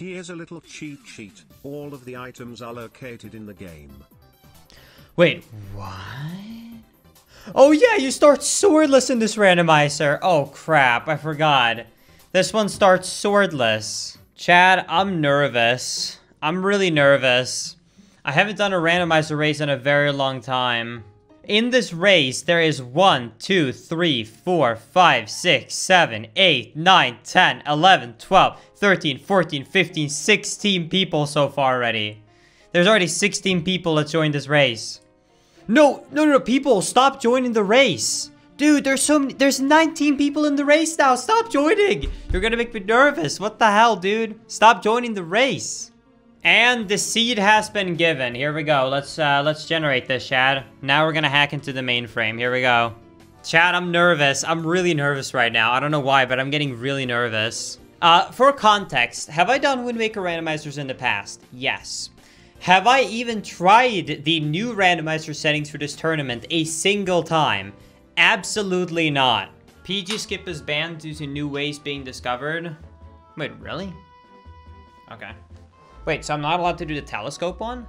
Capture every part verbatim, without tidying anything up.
Here's a little cheat sheet. All of the items are located in the game. Wait, what? Oh yeah, you start swordless in this randomizer. Oh crap, I forgot. This one starts swordless. Chad, I'm nervous. I'm really nervous. I haven't done a randomizer race in a very long time. In this race, there is one, two, three, four, five, six, seven, eight, nine, ten, eleven, twelve, thirteen, fourteen, fifteen, sixteen people so far already. There's already sixteen people that joined this race. No, no, no, people, stop joining the race. Dude, there's so many, there's nineteen people in the race now. Stop joining. You're gonna make me nervous. What the hell, dude? Stop joining the race. And the seed has been given. Here we go. Let's uh, let's generate this, Chad. Now we're gonna hack into the mainframe. Here we go. Chad, I'm nervous. I'm really nervous right now. I don't know why, but I'm getting really nervous. Uh, for context, have I done Wind Waker randomizers in the past? Yes. Have I even tried the new randomizer settings for this tournament a single time? Absolutely not. P G skip is banned due to new ways being discovered. Wait, really? Okay. Wait, so I'm not allowed to do the telescope one?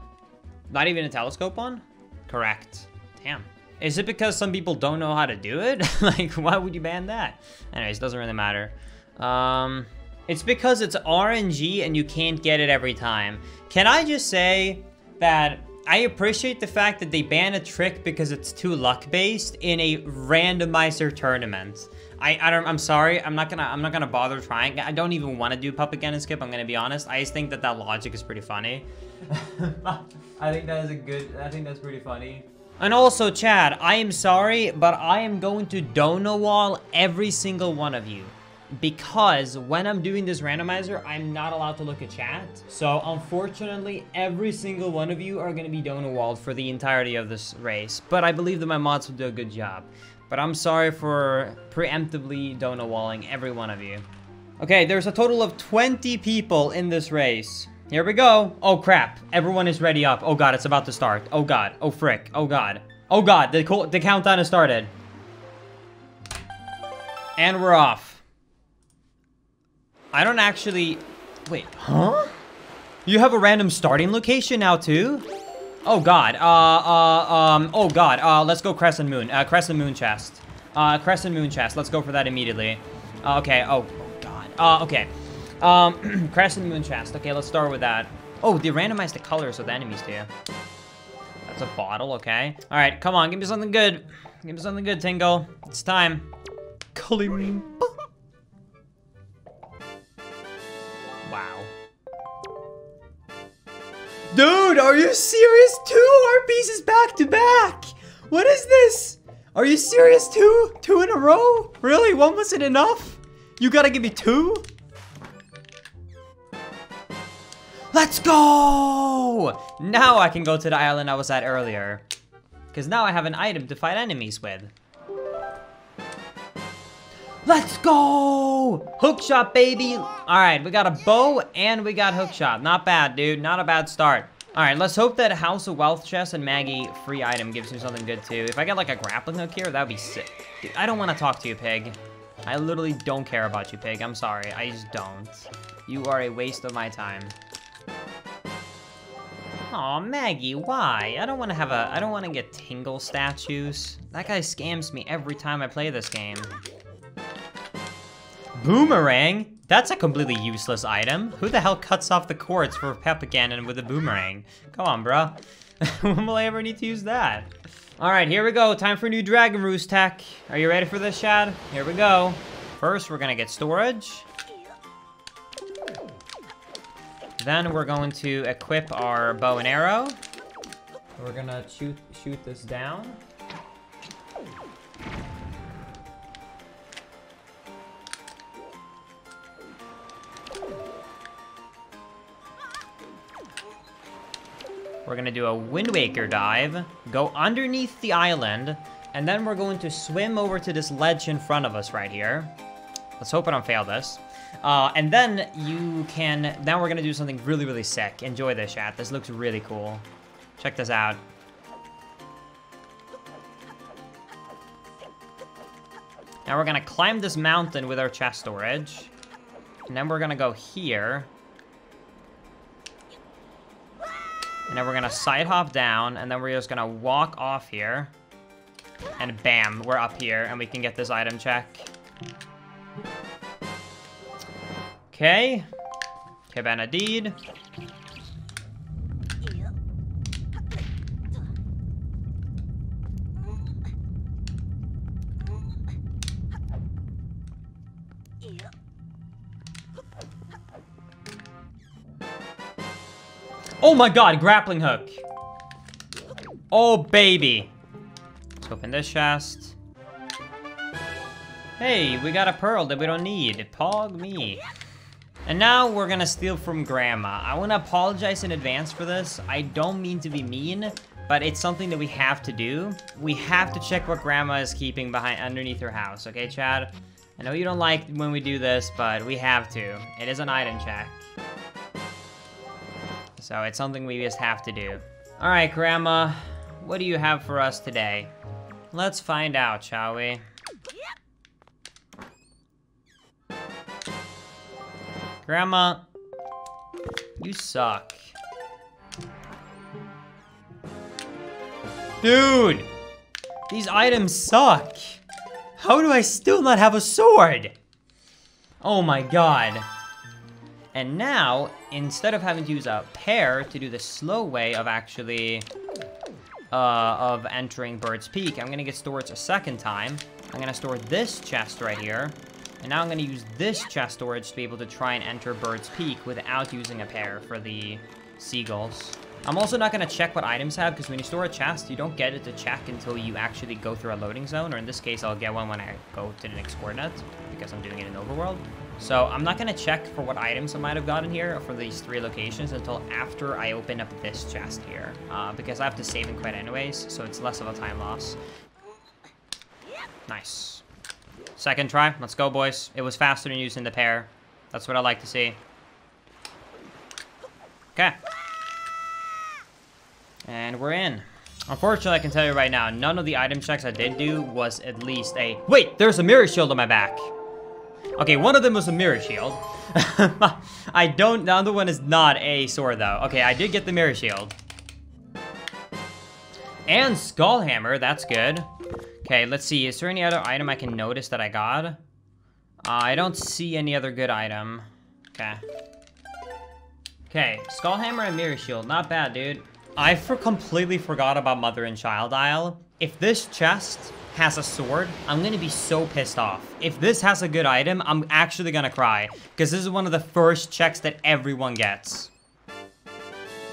Not even a telescope one? Correct. Damn. Is it because some people don't know how to do it? Like, why would you ban that? Anyways, doesn't really matter. Um, it's because it's R N G and you can't get it every time. Can I just say that I appreciate the fact that they ban a trick because it's too luck-based in a randomizer tournament. I, I don't, I'm sorry, I'm not gonna, I'm not gonna bother trying. I don't even want to do Puppet Gannon Skip, I'm gonna be honest. I just think that that logic is pretty funny. I think that is a good, I think that's pretty funny. And also, Chad, I am sorry, but I am going to donowall every single one of you. Because when I'm doing this randomizer, I'm not allowed to look at chat. So unfortunately, every single one of you are gonna be donowalled for the entirety of this race. But I believe that my mods will do a good job. But I'm sorry for preemptively donowalling every one of you. Okay, there's a total of twenty people in this race. Here we go. Oh crap, everyone is ready up. Oh god, it's about to start. Oh god, oh frick, oh god. Oh god, the, co the countdown has started. And we're off. I don't actually... Wait, huh? You have a random starting location now, too? Oh, God. Uh, uh, um, oh, God. Uh, let's go Crescent Moon. Uh, Crescent Moon Chest. Uh, Crescent Moon Chest. Let's go for that immediately. Uh, okay. Oh, oh, God. Uh, okay. Um, Crescent Moon Chest. Okay, let's start with that. Oh, they randomized the colors of the enemies, too. That's a bottle, okay. All right, come on. Give me something good. Give me something good, Tingle. It's time. Kalimba. Dude, are you serious? Two R Ps is back to back. What is this? Are you serious? Two? Two in a row? Really? One wasn't enough? You gotta give me two? Let's go! Now I can go to the island I was at earlier. Because now I have an item to fight enemies with. Let's go! Hookshot, baby! Alright, we got a bow and we got hookshot. Not bad, dude. Not a bad start. Alright, let's hope that House of Wealth Chest and Maggie free item gives me something good, too. If I get, like, a grappling hook here, that would be sick. Dude, I don't want to talk to you, pig. I literally don't care about you, pig. I'm sorry. I just don't. You are a waste of my time. Aw, Maggie, why? I don't want to have a... I don't want to get Tingle statues. That guy scams me every time I play this game. Boomerang? That's a completely useless item. Who the hell cuts off the cords for Puppet Gannon with a boomerang? Come on, bro. When will I ever need to use that? All right, here we go. Time for new Dragon Roost tech. Are you ready for this, Chad? Here we go. First, we're gonna get storage. Then we're going to equip our bow and arrow. We're gonna shoot, shoot this down. We're gonna do a Wind Waker dive, go underneath the island, and then we're going to swim over to this ledge in front of us right here. Let's hope I don't fail this. Uh, and then you can, now we're gonna do something really, really sick. Enjoy this, chat. This looks really cool. Check this out. Now we're gonna climb this mountain with our chest storage. And then we're gonna go here. And then we're gonna side hop down, and then we're just gonna walk off here. And bam, we're up here, and we can get this item check. Okay. Cabana deed. Oh my god, grappling hook. Oh, baby. Let's open this chest. Hey, we got a pearl that we don't need. Pog me. And now we're gonna steal from Grandma. I wanna apologize in advance for this. I don't mean to be mean, but it's something that we have to do. We have to check what Grandma is keeping behind underneath her house, okay, Chad? I know you don't like when we do this, but we have to. It is an item check. So it's something we just have to do. All right, Grandma, what do you have for us today? Let's find out, shall we? Grandma, you suck. Dude, these items suck. How do I still not have a sword? Oh my god. And now, instead of having to use a pair to do the slow way of actually, uh, of entering Bird's Peak, I'm gonna get storage a second time. I'm gonna store this chest right here. And now I'm gonna use this chest storage to be able to try and enter Bird's Peak without using a pair for the seagulls. I'm also not gonna check what items have, because when you store a chest, you don't get it to check until you actually go through a loading zone, or in this case, I'll get one when I go to the next coordinate, because I'm doing it in overworld. So I'm not gonna check for what items I might have gotten here for these three locations until after I open up this chest here, uh, because I have to save and quit anyways, so it's less of a time loss. Nice. Second try, let's go, boys. It was faster than using the pair. That's what I like to see. Okay. And we're in. Unfortunately, I can tell you right now, none of the item checks I did do was at least a... Wait, there's a mirror shield on my back. Okay, one of them was a mirror shield. I don't... The other one is not a sword, though. Okay, I did get the mirror shield. And skull hammer, that's good. Okay, let's see. Is there any other item I can notice that I got? Uh, I don't see any other good item. Okay. Okay, skull hammer and mirror shield. Not bad, dude. I for completely forgot about Mother and Child Isle. If this chest has a sword, I'm gonna be so pissed off. If this has a good item, I'm actually gonna cry, because this is one of the first checks that everyone gets.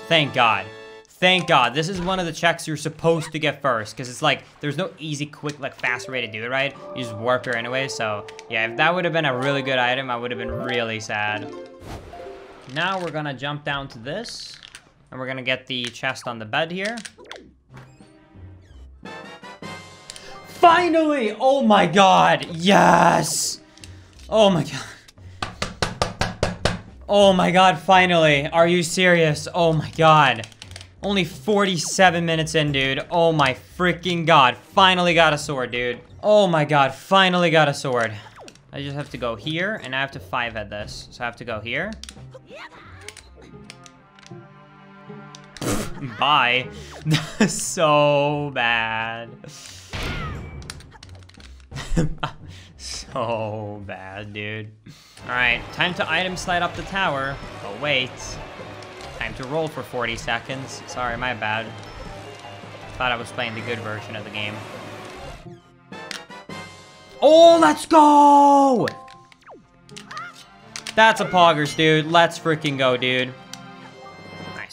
Thank God. Thank God. This is one of the checks you're supposed to get first, because it's like, there's no easy, quick, like, fast way to do it, right? You just warp her anyway, so yeah, if that would have been a really good item, I would have been really sad. Now we're gonna jump down to this. And we're gonna get the chest on the bed here. Finally! Oh my god! Yes! Oh my god. Oh my god, finally. Are you serious? Oh my god. Only forty-seven minutes in, dude. Oh my freaking god. Finally got a sword, dude. Oh my god, finally got a sword. I just have to go here, and I have to five-head this. So I have to go here. Bye. So bad. So bad, dude. All right, time to item slide up the tower. Oh, wait. Time to roll for forty seconds. Sorry, my bad. Thought I was playing the good version of the game. Oh, let's go! That's a poggers, dude. Let's freaking go, dude.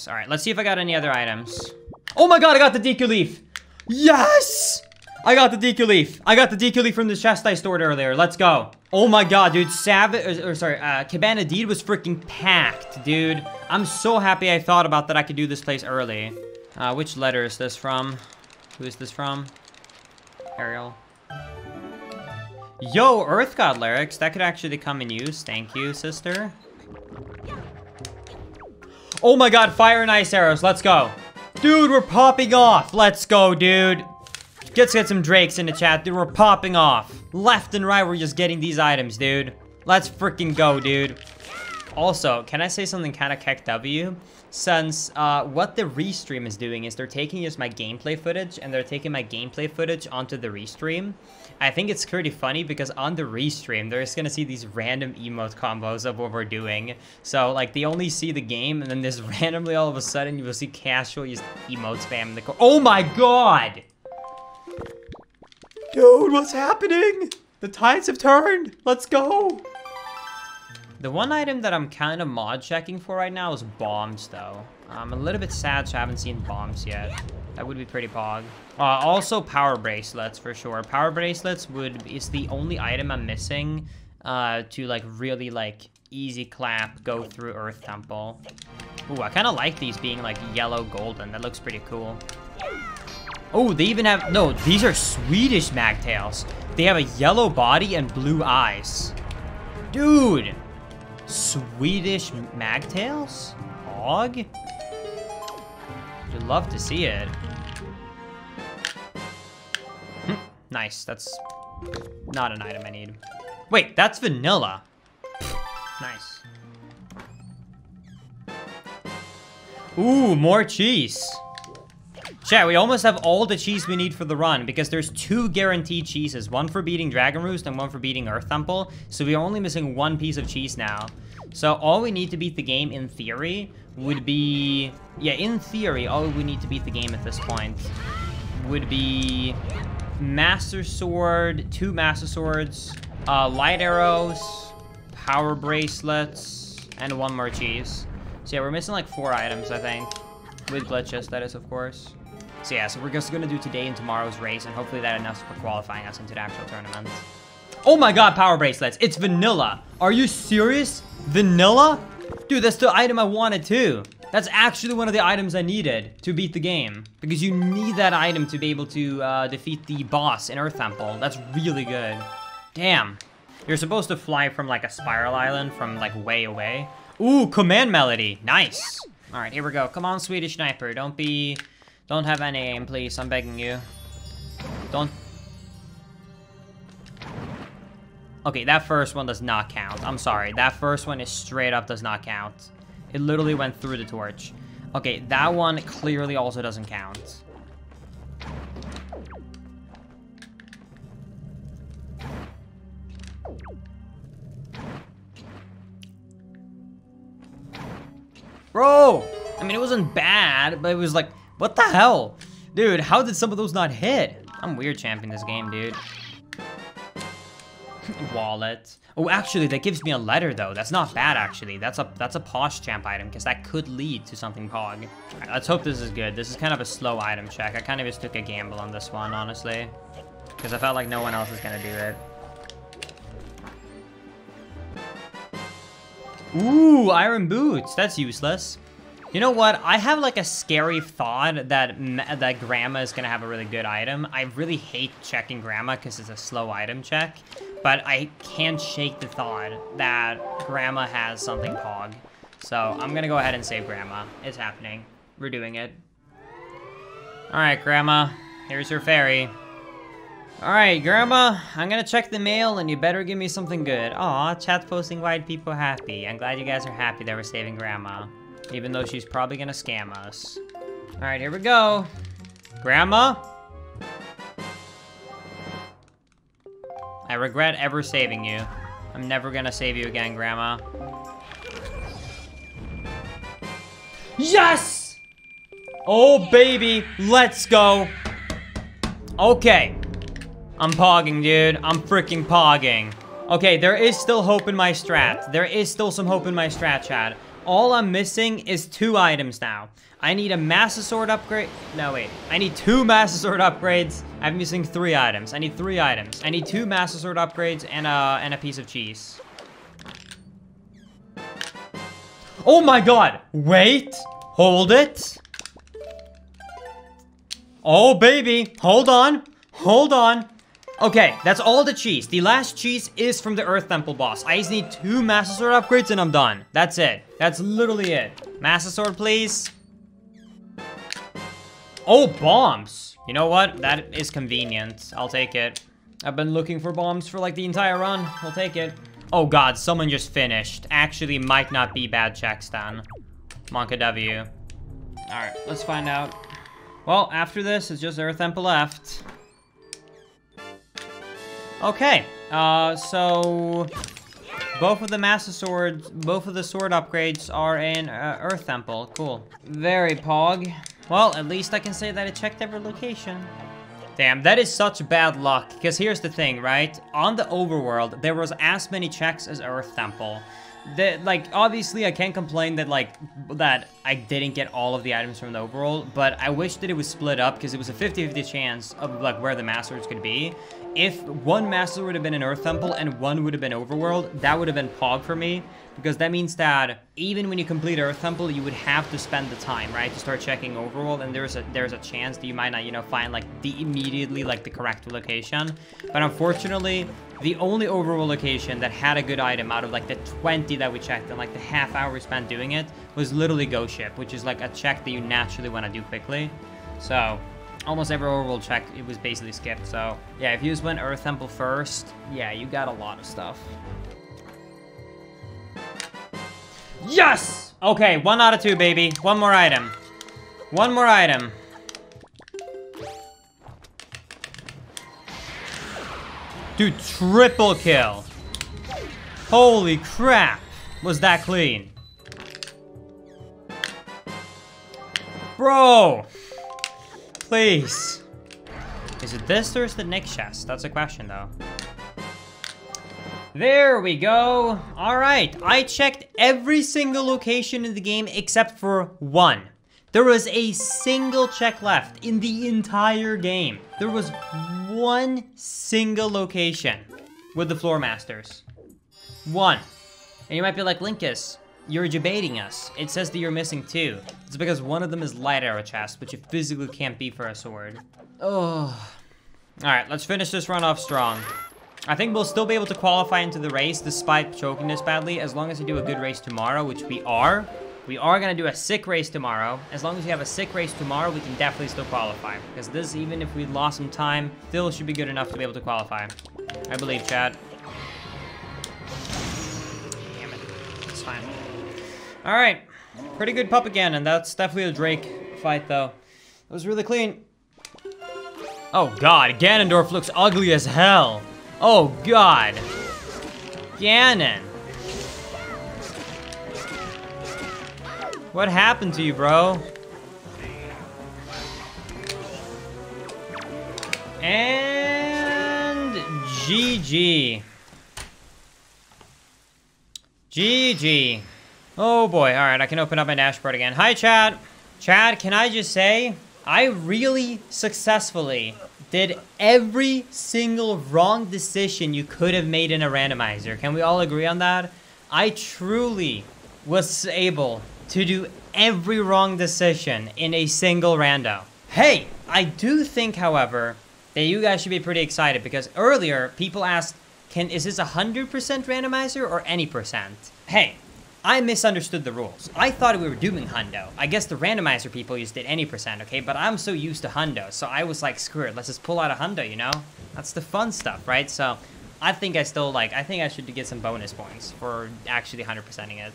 All right, let's see if I got any other items. Oh my god, I got the Deku leaf. Yes! I got the Deku leaf. I got the Deku leaf from the chest I stored earlier. Let's go. Oh my god, dude. Savage, or, or sorry, uh, Cabana Deed was freaking packed, dude. I'm so happy I thought about that I could do this place early. Uh, which letter is this from? Who is this from? Ariel. Yo, Earth God lyrics. That could actually come in use. Thank you, sister. Oh my god, fire and ice arrows, let's go. Dude, we're popping off. Let's go, dude. Let's get some drakes in the chat, dude. We're popping off. Left and right, we're just getting these items, dude. Let's freaking go, dude. Also, can I say something kind of kecked of you? Since uh, what the restream is doing is they're taking just my gameplay footage and they're taking my gameplay footage onto the restream. I think it's pretty funny because on the restream, they're just going to see these random emote combos of what we're doing. So, like, they only see the game and then this randomly all of a sudden you will see casual just emote spam in the corner. Oh my god! Dude, what's happening? The tides have turned. Let's go. The one item that I'm kind of mod checking for right now is bombs, though. I'm a little bit sad, so I haven't seen bombs yet. That would be pretty pog. Uh, also, power bracelets for sure. Power bracelets would is the only item I'm missing uh, to like really like easy clap go through Earth Temple. Ooh, I kind of like these being like yellow golden. That looks pretty cool. Oh, they even have no. These are Swedish magtails. They have a yellow body and blue eyes. Dude! Swedish magtails? Og? Would love to see it. Hm, nice, that's not an item I need. Wait, that's vanilla. Nice. Ooh, more cheese. Chat, we almost have all the cheese we need for the run because there's two guaranteed cheeses. One for beating Dragon Roost and one for beating Earth Temple. So we are only missing one piece of cheese now. So all we need to beat the game in theory would be... Yeah, in theory, all we need to beat the game at this point would be... Master Sword, two Master Swords, uh, Light Arrows, Power Bracelets, and one more cheese. So yeah, we're missing like four items, I think. With glitches, that is, of course. So yeah, so we're just gonna do today and tomorrow's race, and hopefully that enough's for qualifying us into the actual tournament. Oh my god, power bracelets! It's vanilla! Are you serious? Vanilla? Dude, that's the item I wanted too! That's actually one of the items I needed to beat the game. Because you need that item to be able to uh, defeat the boss in Earth Temple. That's really good. Damn. You're supposed to fly from like a spiral island from like way away. Ooh, command melody! Nice! Alright, here we go. Come on, Swedish sniper. Don't be... Don't have any aim, please. I'm begging you. Don't... Okay, that first one does not count. I'm sorry. That first one is straight up does not count. It literally went through the torch. Okay, that one clearly also doesn't count. Bro! I mean, it wasn't bad, but it was like... What the hell? Dude, how did some of those not hit? I'm weird champing this game, dude. Wallet. Oh, actually, that gives me a letter, though. That's not bad, actually. That's a that's a posh champ item, because that could lead to something pog. All right, let's hope this is good. This is kind of a slow item check. I kind of just took a gamble on this one, honestly. Because I felt like no one else was going to do it. Ooh, iron boots. That's useless. You know what? I have like a scary thought that that Grandma is gonna have a really good item. I really hate checking Grandma because it's a slow item check, but I can't shake the thought that Grandma has something pog. So I'm gonna go ahead and save Grandma. It's happening. We're doing it. All right, Grandma. Here's your fairy. All right, Grandma. I'm gonna check the mail, and you better give me something good. Aw, chat posting wide people happy. I'm glad you guys are happy that we're saving Grandma. Even though she's probably gonna scam us. All right, here we go. Grandma? I regret ever saving you. I'm never gonna save you again, Grandma. Yes! Oh, baby, let's go. Okay. I'm pogging, dude. I'm freaking pogging. Okay, there is still hope in my strat. There is still some hope in my strat, chat. All I'm missing is two items now. I need a Master Sword upgrade. No, wait. I need two Master Sword upgrades. I'm missing three items. I need three items. I need two Master Sword upgrades and a, and a piece of cheese. Oh my god! Wait! Hold it! Oh, baby! Hold on! Hold on! Okay, that's all the cheese. The last cheese is from the Earth Temple boss. I just need two Master Sword upgrades and I'm done. That's it. That's literally it. Master Sword, please. Oh, bombs. You know what? That is convenient. I'll take it. I've been looking for bombs for like the entire run. I'll take it. Oh god, someone just finished. Actually might not be bad Checkstan. Monka W. Alright, let's find out. Well, after this, it's just Earth Temple left. Okay, uh, so... both of the Master Swords, both of the sword upgrades are in uh, Earth Temple. Cool. Very pog. Well, at least I can say that I checked every location. Damn, that is such bad luck. Because here's the thing, right? On the overworld, there was as many checks as Earth Temple. The, like, obviously, I can't complain that, like, that I didn't get all of the items from the overworld, but I wish that it was split up because it was a fifty fifty chance of, like, where the Master Swords could be. If one Master Sword would have been in Earth Temple and one would have been overworld, that would have been pog for me, because that means that even when you complete Earth Temple, you would have to spend the time, right, to start checking overworld, and there's a there's a chance that you might not, you know, find, like, the immediately, like, the correct location. But unfortunately, the only overworld location that had a good item out of, like, the twenty that we checked and, like, the half hour we spent doing it was literally Ghost Ship, which is, like, a check that you naturally want to do quickly. So... almost every overworld check, it was basically skipped, so... yeah, if you just went Earth Temple first, yeah, you got a lot of stuff. Yes! Okay, one out of two, baby. One more item. One more item. Dude, triple kill. Holy crap. Was that clean? Bro! Please. Is it this or is the next chest? That's a question, though. There we go. All right. I checked every single location in the game except for one. There was a single check left in the entire game. There was one single location with the Floor Masters. One. And you might be like, Linkus, you're debating us. It says that you're missing two. It's because one of them is Light Arrow Chest, which you physically can't be for a sword. Oh. Alright, let's finish this run off strong. I think we'll still be able to qualify into the race despite choking this badly, as long as we do a good race tomorrow, which we are. We are gonna do a sick race tomorrow. As long as we have a sick race tomorrow, we can definitely still qualify. Because this, even if we lost some time, still should be good enough to be able to qualify. I believe, Chad. Damn it. It's fine. All right, pretty good pup again, and that's definitely a Drake fight, though. It was really clean. Oh, God, Ganondorf looks ugly as hell. Oh, God. Ganon. What happened to you, bro? And G G. G G. Oh boy, all right, I can open up my dashboard again. Hi, Chad. Chad, can I just say, I really successfully did every single wrong decision you could have made in a randomizer. Can we all agree on that? I truly was able to do every wrong decision in a single rando. Hey, I do think, however, that you guys should be pretty excited because earlier people asked, "Can is this one hundred percent randomizer or any percent?" Hey. I misunderstood the rules. I thought we were doing hundo. I guess the randomizer people used it any percent, okay? But I'm so used to hundo, so I was like, screw it, let's just pull out a hundo, you know? That's the fun stuff, right? So I think I still, like, I think I should get some bonus points for actually one hundred percenting it.